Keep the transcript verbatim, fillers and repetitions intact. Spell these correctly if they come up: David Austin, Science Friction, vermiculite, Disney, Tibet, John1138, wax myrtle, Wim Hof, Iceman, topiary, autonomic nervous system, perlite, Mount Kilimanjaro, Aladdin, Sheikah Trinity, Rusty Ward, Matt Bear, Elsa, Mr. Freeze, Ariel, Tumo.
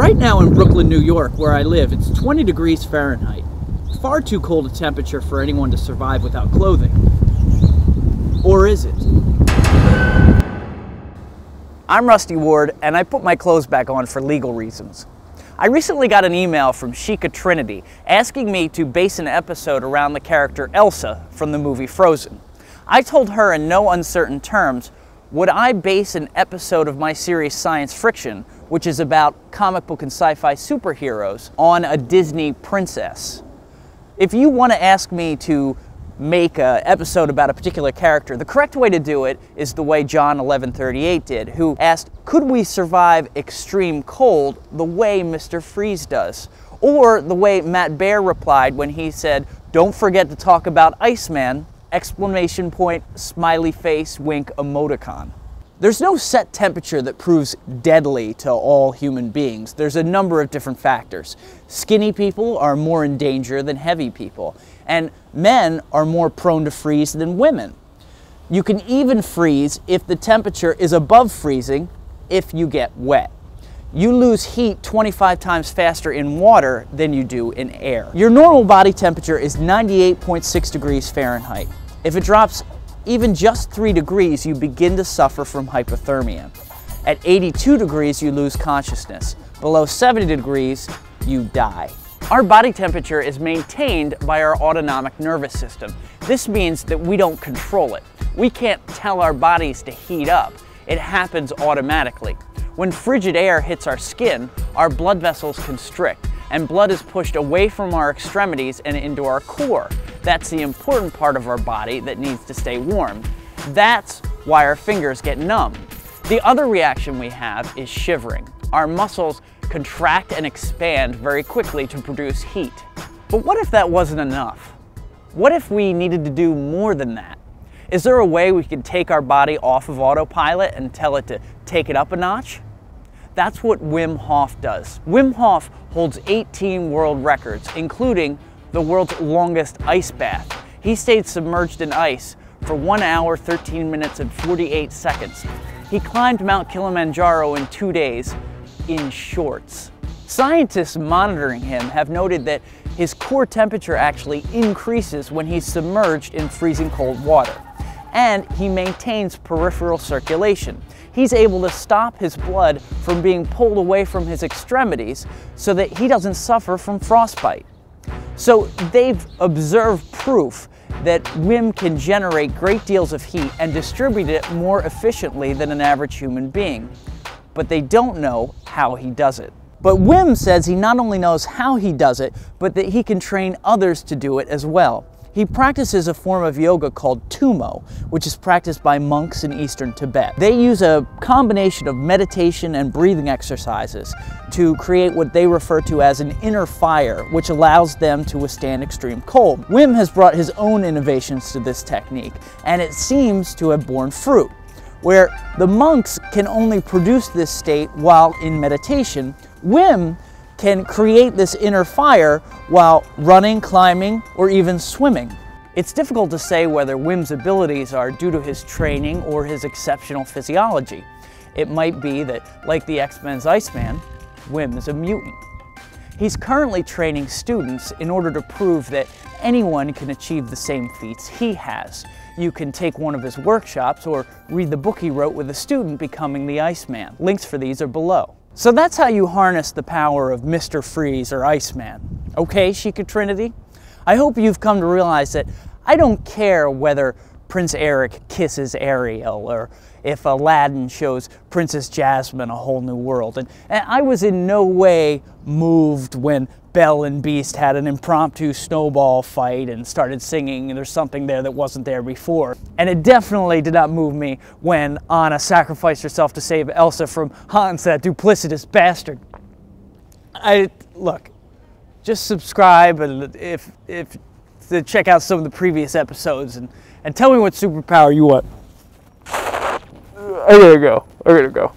Right now in Brooklyn, New York, where I live, it's twenty degrees Fahrenheit. Far too cold a temperature for anyone to survive without clothing. Or is it? I'm Rusty Ward, and I put my clothes back on for legal reasons. I recently got an email from Sheikah Trinity asking me to base an episode around the character Elsa from the movie Frozen. I told her in no uncertain terms, would I base an episode of my series Science Friction, which is about comic book and sci-fi superheroes, on a Disney princess? If you want to ask me to make an episode about a particular character, the correct way to do it is the way John eleven thirty-eight did, who asked, could we survive extreme cold the way Mister Freeze does? Or the way Matt Bear replied when he said, don't forget to talk about Iceman, exclamation point, smiley face, wink, emoticon. There's no set temperature that proves deadly to all human beings. There's a number of different factors. Skinny people are more in danger than heavy people, and men are more prone to freeze than women. You can even freeze if the temperature is above freezing if you get wet. You lose heat twenty-five times faster in water than you do in air. Your normal body temperature is ninety-eight point six degrees Fahrenheit. If it drops even just three degrees, you begin to suffer from hypothermia. At eighty-two degrees, you lose consciousness. Below seventy degrees, you die. Our body temperature is maintained by our autonomic nervous system. This means that we don't control it. We can't tell our bodies to heat up. It happens automatically. When frigid air hits our skin, our blood vessels constrict, and blood is pushed away from our extremities and into our core. That's the important part of our body that needs to stay warm. That's why our fingers get numb. The other reaction we have is shivering. Our muscles contract and expand very quickly to produce heat. But what if that wasn't enough? What if we needed to do more than that? Is there a way we could take our body off of autopilot and tell it to take it up a notch? That's what Wim Hof does. Wim Hof holds eighteen world records, including the world's longest ice bath. He stayed submerged in ice for one hour, thirteen minutes, and forty-eight seconds. He climbed Mount Kilimanjaro in two days in shorts. Scientists monitoring him have noted that his core temperature actually increases when he's submerged in freezing cold water. And he maintains peripheral circulation. He's able to stop his blood from being pulled away from his extremities so that he doesn't suffer from frostbite. So they've observed proof that Wim can generate great deals of heat and distribute it more efficiently than an average human being. But they don't know how he does it. But Wim says he not only knows how he does it, but that he can train others to do it as well. He practices a form of yoga called Tumo, which is practiced by monks in eastern Tibet. They use a combination of meditation and breathing exercises to create what they refer to as an inner fire, which allows them to withstand extreme cold. Wim has brought his own innovations to this technique, and it seems to have borne fruit, where the monks can only produce this state while in meditation. Wim can create this inner fire while running, climbing, or even swimming. It's difficult to say whether Wim's abilities are due to his training or his exceptional physiology. It might be that, like the X-Men's Iceman, Wim is a mutant. He's currently training students in order to prove that anyone can achieve the same feats he has. You can take one of his workshops or read the book he wrote with a student becoming the Iceman. Links for these are below. So that's how you harness the power of Mister Freeze or Iceman. Okay, Sheikah Trinity? I hope you've come to realize that I don't care whether Prince Eric kisses Ariel or if Aladdin shows Princess Jasmine a whole new world. And, and I was in no way moved when Belle and Beast had an impromptu snowball fight and started singing, and there's something there that wasn't there before. And it definitely did not move me when Anna sacrificed herself to save Elsa from Hans, that duplicitous bastard. I, look, just subscribe and if, if, to check out some of the previous episodes and, and tell me what superpower you want. I gotta go, I gotta go.